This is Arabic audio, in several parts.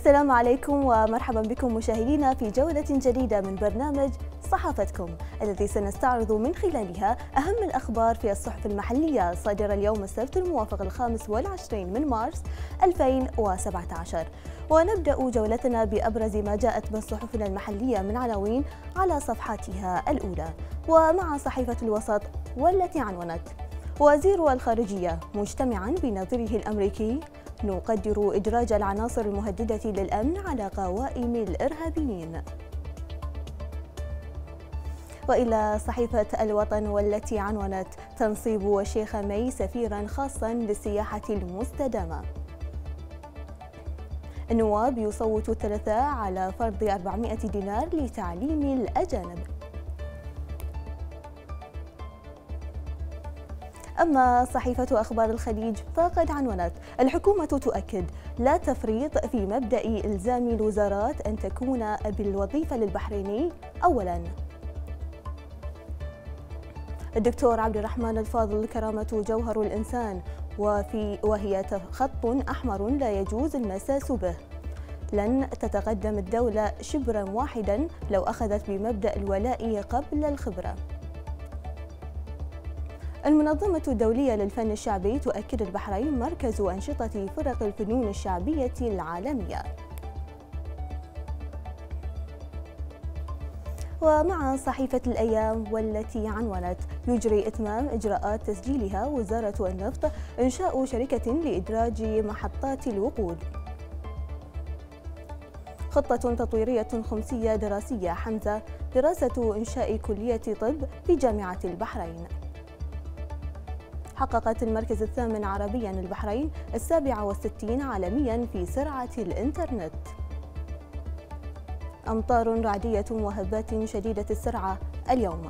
السلام عليكم ومرحبا بكم مشاهدينا في جولة جديدة من برنامج صحافتكم الذي سنستعرض من خلالها أهم الأخبار في الصحف المحلية الصادرة اليوم السبت الموافق 25 من مارس 2017. ونبدأ جولتنا بأبرز ما جاءت من صحفنا المحلية من عناوين على صفحاتها الأولى، ومع صحيفة الوسط والتي عنونت: وزير الخارجية مجتمعا بنظيره الأمريكي نقدر إدراج العناصر المهددة للأمن على قوائم الإرهابيين. وإلى صحيفة الوطن والتي عنونت: تنصيب الشيخ مي سفيرا خاصا للسياحة المستدامة. النواب يصوت الثلاثاء على فرض 400 دينار لتعليم الأجانب. أما صحيفة أخبار الخليج فقد عنونت: الحكومة تؤكد لا تفريط في مبدأ إلزام الوزارات أن تكون بالوظيفة للبحريني أولاً. الدكتور عبد الرحمن الفاضل: كرامة جوهر الإنسان وهي خط أحمر لا يجوز المساس به. لن تتقدم الدولة شبراً واحداً لو أخذت بمبدأ الولاء قبل الخبرة. المنظمة الدولية للفن الشعبي تؤكد البحرين مركز أنشطة فرق الفنون الشعبية العالمية. ومع صحيفة الأيام والتي عنونت: يجري إتمام إجراءات تسجيلها وزارة النفط إنشاء شركة لإدراج محطات الوقود. خطة تطويرية خمسية دراسية حمزة دراسة إنشاء كلية طب في جامعة البحرين. حققت المركز الثامن عربياً البحرين 67 عالمياً في سرعة الإنترنت. أمطار رعدية وهبات شديدة السرعة اليوم.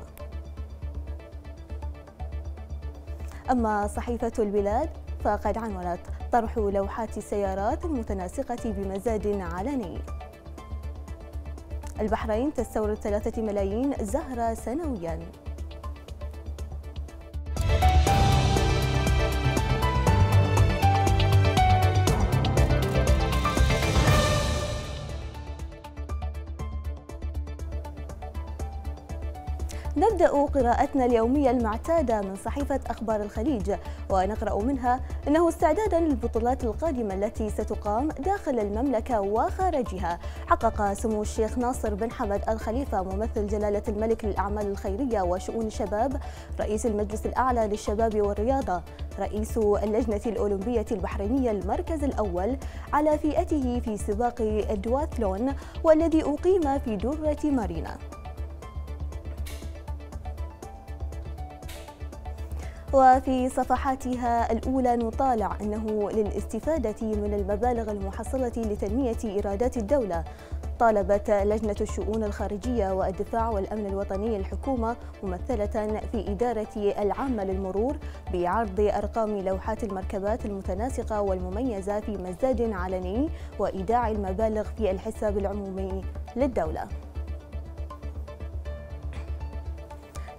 أما صحيفة البلاد فقد عنونت: طرح لوحات السيارات المتناسقة بمزاد علني. البحرين تستورد 3 ملايين زهرة سنوياً. نبدأ قراءتنا اليومية المعتادة من صحيفة أخبار الخليج ونقرأ منها: إنه استعدادا للبطولات القادمة التي ستقام داخل المملكة وخارجها، حقق سمو الشيخ ناصر بن حمد الخليفة ممثل جلالة الملك للأعمال الخيرية وشؤون الشباب، رئيس المجلس الأعلى للشباب والرياضة، رئيس اللجنة الأولمبية البحرينية المركز الأول على فئته في سباق الدواتلون والذي أقيم في درة مارينا. وفي صفحاتها الأولى نطالع: أنه للاستفادة من المبالغ المحصلة لتنمية إيرادات الدولة، طالبت لجنة الشؤون الخارجية والدفاع والأمن الوطني الحكومة ممثلة في إدارة العامة للمرور بعرض أرقام لوحات المركبات المتناسقة والمميزة في مزاد علني وإيداع المبالغ في الحساب العمومي للدولة.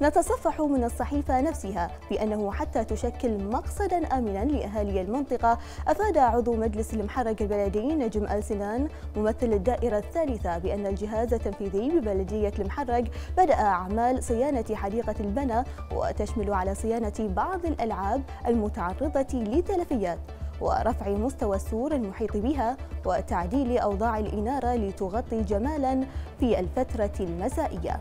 نتصفح من الصحيفة نفسها بأنه حتى تشكل مقصدا آمنا لأهالي المنطقة، أفاد عضو مجلس المحرق البلدي نجم ألسنان ممثل الدائرة الثالثة بأن الجهاز التنفيذي ببلدية المحرق بدأ أعمال صيانة حديقة البنا وتشمل على صيانة بعض الألعاب المتعرضة لتلفيات ورفع مستوى السور المحيط بها وتعديل أوضاع الإنارة لتغطي جمالا في الفترة المسائية.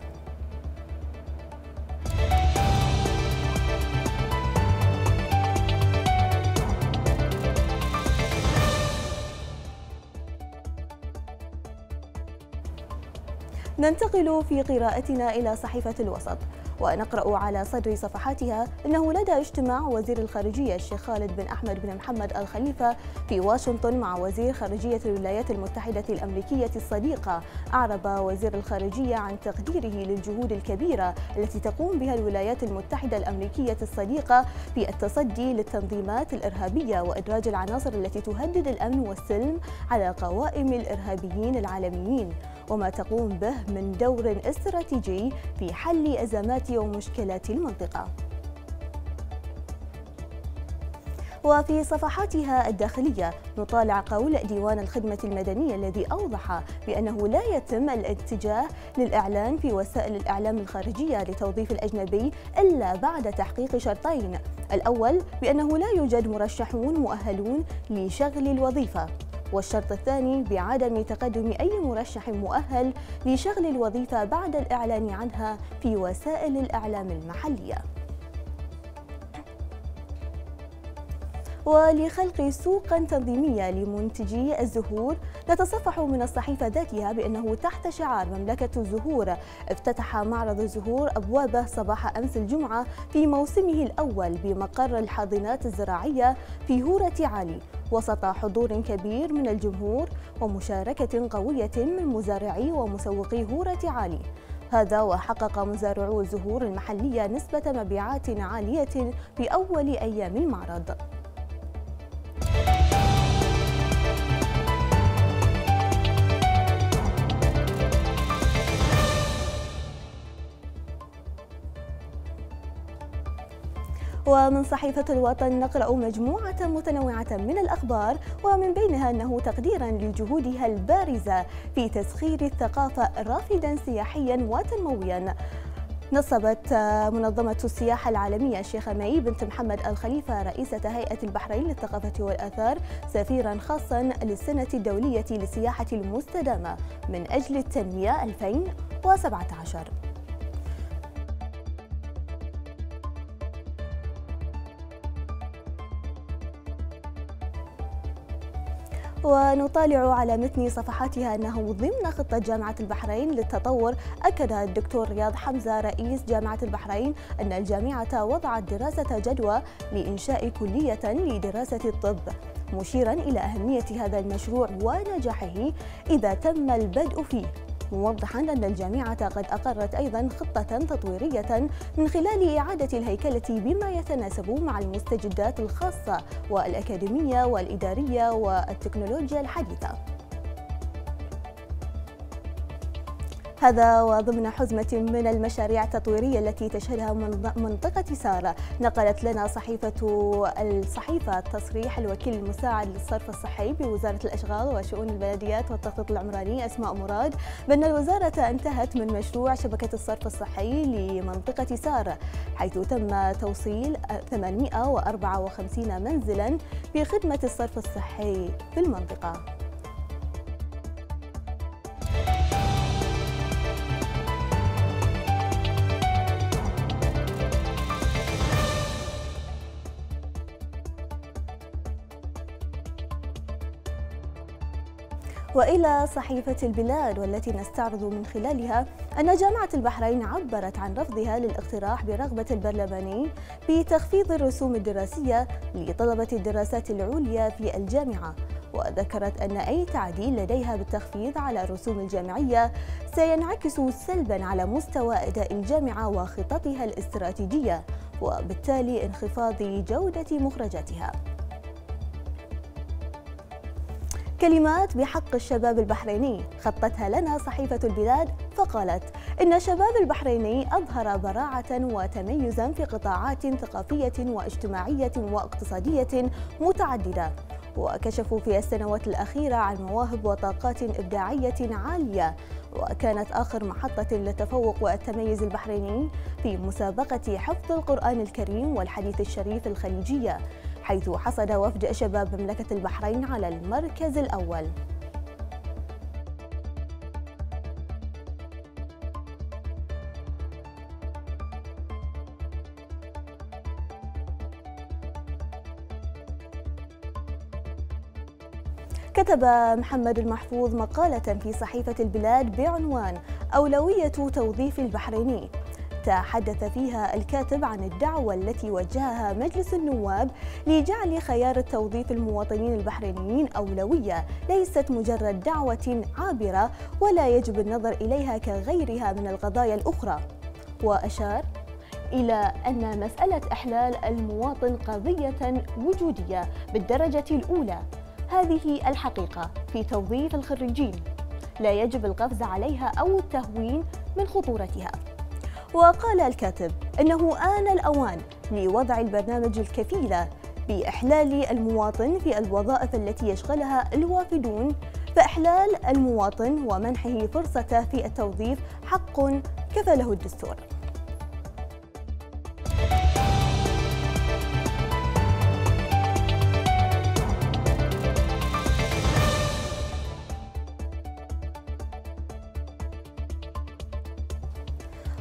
ننتقل في قراءتنا إلى صحيفة الوسط ونقرأ على صدر صفحاتها: إنه لدى اجتماع وزير الخارجية الشيخ خالد بن أحمد بن محمد الخليفة في واشنطن مع وزير خارجية الولايات المتحدة الأمريكية الصديقة، أعرب وزير الخارجية عن تقديره للجهود الكبيرة التي تقوم بها الولايات المتحدة الأمريكية الصديقة في التصدي للتنظيمات الإرهابية وإدراج العناصر التي تهدد الأمن والسلم على قوائم الإرهابيين العالميين، وما تقوم به من دور استراتيجي في حل أزمات ومشكلات المنطقة. وفي صفحاتها الداخلية نطالع قول ديوان الخدمة المدنية الذي أوضح بأنه لا يتم الاتجاه للإعلان في وسائل الإعلام الخارجية لتوظيف الأجنبي إلا بعد تحقيق شرطين، الأول بأنه لا يوجد مرشحون مؤهلون لشغل الوظيفة، والشرط الثاني بعدم تقدم أي مرشح مؤهل لشغل الوظيفة بعد الإعلان عنها في وسائل الإعلام المحلية. ولخلق سوقا تنظيمية لمنتجي الزهور، نتصفح من الصحيفة ذاتها بأنه تحت شعار مملكة الزهور افتتح معرض الزهور أبوابه صباح أمس الجمعة في موسمه الأول بمقر الحاضنات الزراعية في هورة علي، وسط حضور كبير من الجمهور ومشاركة قوية من مزارعي ومسوقي هورة علي. هذا وحقق مزارعو الزهور المحلية نسبة مبيعات عالية في أول أيام المعرض. ومن صحيفة الوطن نقرأ مجموعة متنوعة من الأخبار، ومن بينها أنه تقديرا لجهودها البارزة في تسخير الثقافة رافدا سياحيا وتنمويا، نصبت منظمة السياحة العالمية الشيخ مي بنت محمد الخليفة رئيسة هيئة البحرين للثقافة والآثار سفيرا خاصا للسنة الدولية للسياحة المستدامة من أجل التنمية 2017. ونطالع على متن صفحاتها أنه ضمن خطة جامعة البحرين للتطور، أكد الدكتور رياض حمزة رئيس جامعة البحرين أن الجامعة وضعت دراسة جدوى لإنشاء كلية لدراسة الطب، مشيرا إلى أهمية هذا المشروع ونجاحه إذا تم البدء فيه، موضحا أن الجامعة قد أقرت أيضا خطة تطويرية من خلال إعادة الهيكلة بما يتناسب مع المستجدات الخاصة والأكاديمية والإدارية والتكنولوجيا الحديثة. هذا وضمن حزمة من المشاريع التطويرية التي تشهدها منطقة سارة، نقلت لنا الصحيفة تصريح الوكيل المساعد للصرف الصحي بوزارة الأشغال وشؤون البلديات والتخطيط العمراني أسماء مراد بأن الوزارة انتهت من مشروع شبكة الصرف الصحي لمنطقة سارة، حيث تم توصيل 854 منزلا بخدمة الصرف الصحي في المنطقة. وإلى صحيفة البلاد والتي نستعرض من خلالها أن جامعة البحرين عبرت عن رفضها للاقتراح برغبة البرلماني بتخفيض الرسوم الدراسية لطلبة الدراسات العليا في الجامعة، وذكرت أن أي تعديل لديها بالتخفيض على الرسوم الجامعية سينعكس سلبا على مستوى أداء الجامعة وخططها الاستراتيجية، وبالتالي انخفاض جودة مخرجاتها. كلمات بحق الشباب البحريني خطتها لنا صحيفة البلاد، فقالت إن الشباب البحريني أظهر براعة وتميزا في قطاعات ثقافية واجتماعية واقتصادية متعددة، وكشفوا في السنوات الأخيرة عن مواهب وطاقات إبداعية عالية، وكانت آخر محطة للتفوق والتميز البحريني في مسابقة حفظ القرآن الكريم والحديث الشريف الخليجية، حيث حصد وفد شباب مملكة البحرين على المركز الأول. كتب محمد المحفوظ مقالة في صحيفة البلاد بعنوان أولوية توظيف البحريني، تحدث فيها الكاتب عن الدعوة التي وجهها مجلس النواب لجعل خيار التوظيف المواطنين البحرينيين أولوية، ليست مجرد دعوة عابرة ولا يجب النظر إليها كغيرها من القضايا الأخرى، وأشار إلى أن مسألة إحلال المواطن قضية وجودية بالدرجة الأولى، هذه الحقيقة في توظيف الخريجين لا يجب القفز عليها أو التهوين من خطورتها. وقال الكاتب إنه آن الأوان لوضع البرنامج الكفيل بإحلال المواطن في الوظائف التي يشغلها الوافدون، فإحلال المواطن ومنحه فرصته في التوظيف حق كفله الدستور.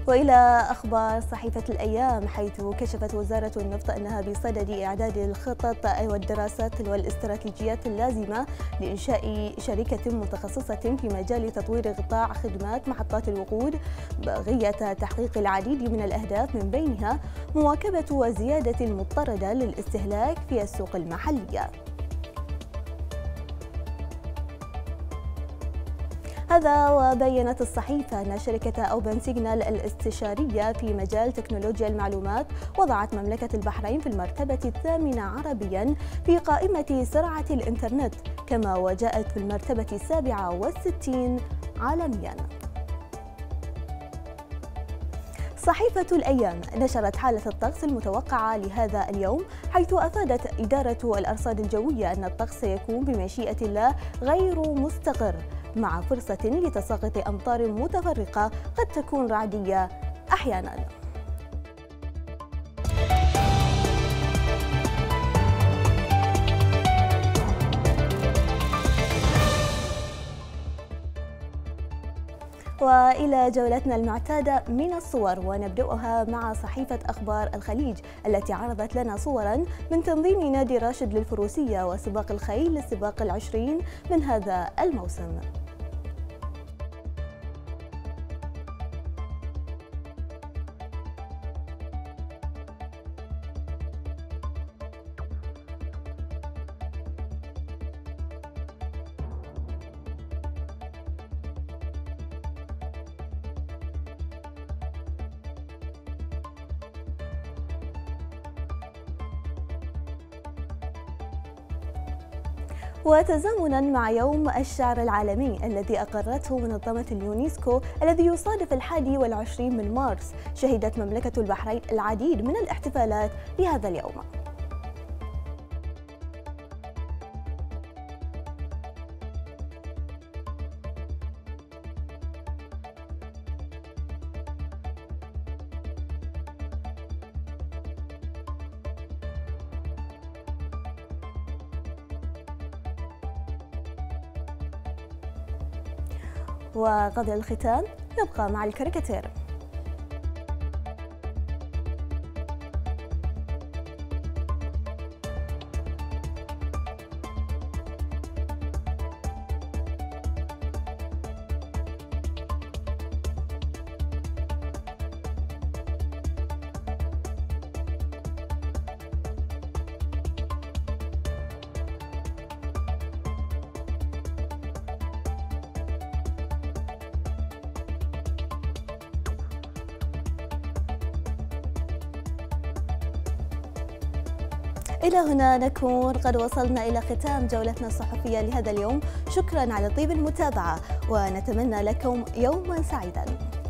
وإلى أخبار صحيفة الأيام، حيث كشفت وزارة النفط أنها بصدد إعداد الخطط والدراسات والاستراتيجيات اللازمة لإنشاء شركة متخصصة في مجال تطوير قطاع خدمات محطات الوقود، بغية تحقيق العديد من الأهداف، من بينها مواكبة وزيادة المضطردة للاستهلاك في السوق المحلية. هذا وبيّنت الصحيفة أن شركة أوبن سيجنال الاستشارية في مجال تكنولوجيا المعلومات وضعت مملكة البحرين في المرتبة الثامنة عربياً في قائمة سرعة الإنترنت، كما وجاءت في المرتبة 67 عالمياً. صحيفة الأيام نشرت حالة الطقس المتوقعة لهذا اليوم، حيث أفادت إدارة الأرصاد الجوية أن الطقس سيكون بمشيئة الله غير مستقر، مع فرصة لتساقط أمطار متفرقة قد تكون رعدية أحياناً. وإلى جولتنا المعتادة من الصور، ونبدأها مع صحيفة أخبار الخليج التي عرضت لنا صوراً من تنظيم نادي راشد للفروسية وسباق الخيل للسباق 20 من هذا الموسم. وتزامنا مع يوم الشعر العالمي الذي أقرته منظمة اليونيسكو، الذي يصادف 21 من مارس، شهدت مملكة البحرين العديد من الاحتفالات لهذا اليوم. وقبل الختام نبقى مع الكاريكاتير. إلى هنا نكون قد وصلنا إلى ختام جولتنا الصحفية لهذا اليوم. شكرا على طيب المتابعة، ونتمنى لكم يوما سعيدا.